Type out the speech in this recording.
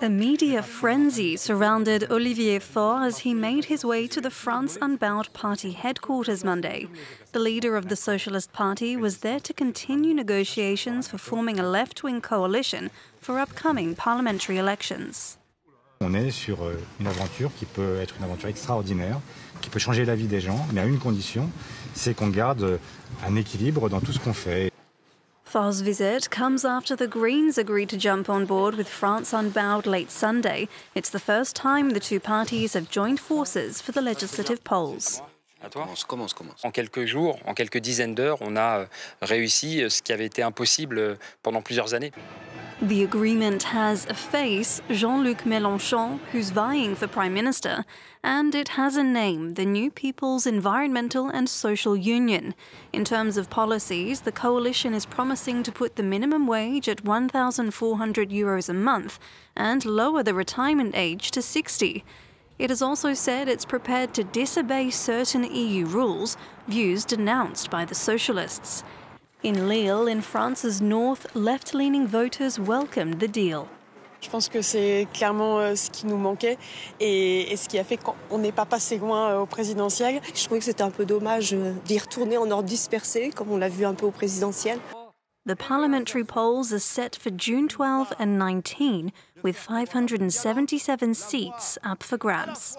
A media frenzy surrounded Olivier Faure as he made his way to the France Unbowed party headquarters Monday. The leader of the Socialist Party was there to continue negotiations for forming a left-wing coalition for upcoming parliamentary elections. On est sur une aventure qui peut être une aventure extraordinaire, qui peut changer la vie des gens, mais à une condition, c'est qu'on garde un équilibre dans tout ce qu'on fait. Faure's visit comes after the Greens agreed to jump on board with France Unbowed late Sunday. It's the first time the two parties have joined forces for the legislative polls. En quelques dizaines d'heures, on a réussi ce qui avait été impossible pendant plusieurs années. The agreement has a face, Jean-Luc Mélenchon, who's vying for Prime Minister, and it has a name, the New People's Environmental and Social Union. In terms of policies, the coalition is promising to put the minimum wage at €1,400 a month and lower the retirement age to 60. It has also said it's prepared to disobey certain EU rules, views denounced by the socialists. In Lille, in France's north, left-leaning voters welcomed the deal. Je pense que c'est clairement ce qui nous manquait et ce qui a fait qu'on n'est pas passé loin au présidentiel. Je trouvais que c'était un peu dommage d'y retourner en ordre dispersé, comme on l'a vu un peu au présidentiel. The parliamentary polls are set for June 12 and 19, with 577 seats up for grabs.